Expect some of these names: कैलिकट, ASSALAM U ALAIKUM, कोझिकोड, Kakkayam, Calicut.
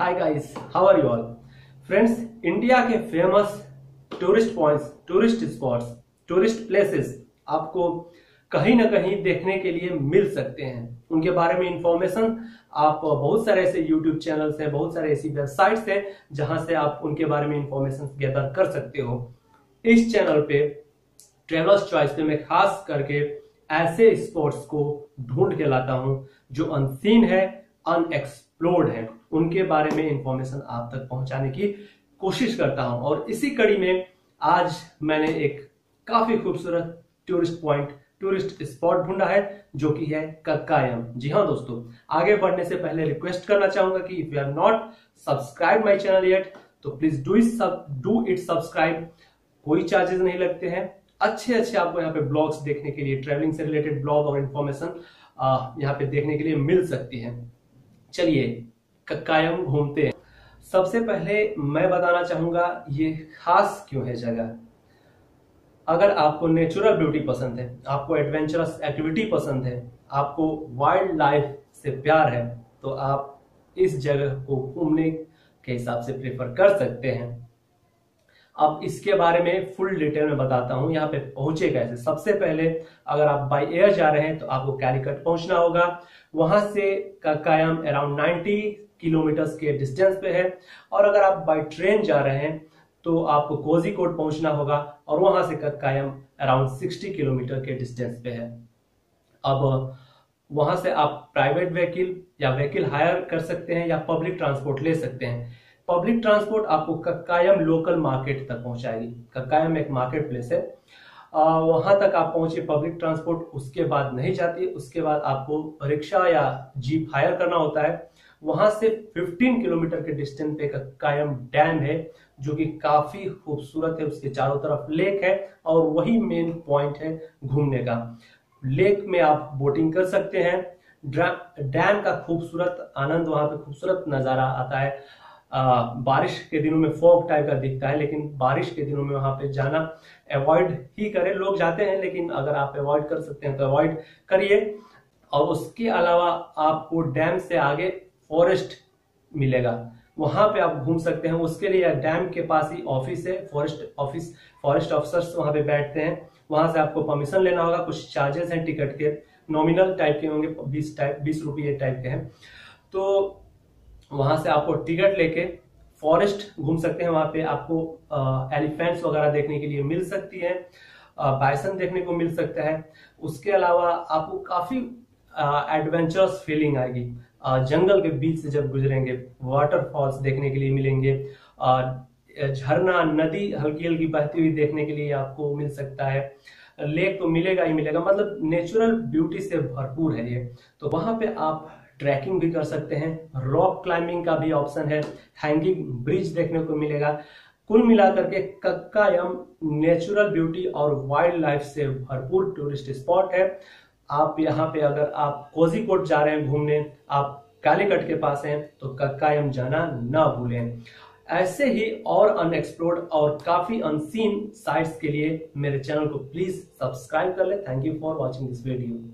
Hi guys, how are you all? Friends, India के famous tourist points, tourist spots, tourist places आपको कहीं ना कहीं देखने के लिए मिल सकते हैं। उनके बारे में इंफॉर्मेशन आप बहुत सारे ऐसे यूट्यूब चैनल्स हैं, बहुत सारे ऐसी वेबसाइट्स हैं जहां से आप उनके बारे में इंफॉर्मेशन गैदर कर सकते हो। इस चैनल पे ट्रेवलर्स चॉइस पे मैं खास करके ऐसे स्पॉट्स को ढूंढ के लाता हूँ जो अनसीन है, अनएक्सप्लोर्ड है, उनके बारे में इंफॉर्मेशन आप तक पहुंचाने की कोशिश करता हूं। और इसी कड़ी में आज मैंने एक काफी खूबसूरत टूरिस्ट पॉइंट, टूरिस्ट स्पॉट ढूंढा है जो कि है कक्कायम। जी हाँ दोस्तों, आगे बढ़ने से पहले रिक्वेस्ट करना चाहूंगा कि if you have not subscribe my channel yet तो प्लीज डू इट सब्सक्राइब। कोई चार्जेस नहीं लगते हैं। अच्छे आपको यहाँ पे ब्लॉग्स देखने के लिए, ट्रेवलिंग से रिलेटेड ब्लॉग और इन्फॉर्मेशन यहाँ पे देखने के लिए मिल सकती है। चलिए कक्कायम घूमते हैं। सबसे पहले मैं बताना चाहूंगा ये खास क्यों है जगह। अगर आपको नेचुरल ब्यूटी पसंद है, आपको एडवेंचरस एक्टिविटी पसंद है, आपको वाइल्ड लाइफ से प्यार है, तो आप इस जगह को घूमने के हिसाब से प्रेफर कर सकते हैं। अब इसके बारे में फुल डिटेल में बताता हूँ यहाँ पे पहुंचे कैसे। सबसे पहले अगर आप बाय एयर जा रहे हैं तो आपको कैलिकट पहुंचना होगा। वहां से कक्कायम अराउंड 90 किलोमीटर्स के डिस्टेंस पे है। और अगर आप बाय ट्रेन जा रहे हैं तो आपको कोझिकोड पहुंचना होगा और वहां से कक्कायम अराउंड 60 किलोमीटर के डिस्टेंस पे है। अब वहां से आप प्राइवेट व्हीकिल या व्हीकिल हायर कर सकते हैं या पब्लिक ट्रांसपोर्ट ले सकते हैं। पब्लिक ट्रांसपोर्ट आपको कक्कायम लोकल मार्केट तक पहुंचाएगी। कक्कायम एक मार्केट प्लेस है, वहां तक आप पहुंचे पब्लिक ट्रांसपोर्ट, उसके बाद नहीं जाती। उसके बाद आपको रिक्शा या जीप हायर करना होता है। वहां से 15 किलोमीटर के डिस्टेंस पे कक्कायम डैम है जो कि काफी खूबसूरत है। उसके चारों तरफ लेक है और वही मेन पॉइंट है घूमने का। लेक में आप बोटिंग कर सकते हैं। डैम का खूबसूरत आनंद, वहां पे खूबसूरत नजारा आता है। बारिश के दिनों में फॉग टाइप का दिखता है, लेकिन बारिश के दिनों में वहां पे जाना अवॉइड ही करें। लोग जाते हैं, लेकिन अगर आप अवॉइड कर सकते हैं तो अवॉइड करिए। और उसके अलावा आपको डैम से आगे फॉरेस्ट मिलेगा, वहां पे आप घूम सकते हैं। उसके लिए डैम के पास ही ऑफिस है, फॉरेस्ट ऑफिसर्स वहां पे बैठते हैं। वहां से आपको परमिशन लेना होगा। कुछ चार्जेस हैं टिकट के, नॉमिनल टाइप के होंगे, 20 रुपये टाइप के हैं। तो वहां से आपको टिकट लेके फॉरेस्ट घूम सकते हैं। वहां पे आपको एलिफेंट्स वगैरह देखने के लिए मिल सकती है, बाइसन देखने को मिल सकता है। उसके अलावा आपको काफी एडवेंचरस फीलिंग आएगी। जंगल के बीच से जब गुजरेंगे, वाटरफॉल्स देखने के लिए मिलेंगे, झरना, नदी हल्की हल्की बहती हुई देखने के लिए आपको मिल सकता है। लेक तो मिलेगा ही मिलेगा, मतलब नेचुरल ब्यूटी से भरपूर है ये। तो वहां पे आप ट्रैकिंग भी कर सकते हैं, रॉक क्लाइंबिंग का भी ऑप्शन है, हैंगिंग ब्रिज देखने को मिलेगा। कुल मिलाकर के कक्कायम नेचुरल ब्यूटी और वाइल्ड लाइफ से भरपूर टूरिस्ट स्पॉट है। आप यहाँ पे अगर आप कोझिकोड जा रहे हैं घूमने, आप कालीकट के पास हैं, तो कक्कायम जाना ना भूलें। ऐसे ही और अनएक्सप्लोर्ड और काफी अनसीन साइट्स के लिए मेरे चैनल को प्लीज सब्सक्राइब कर लें। Thank you for watching this video.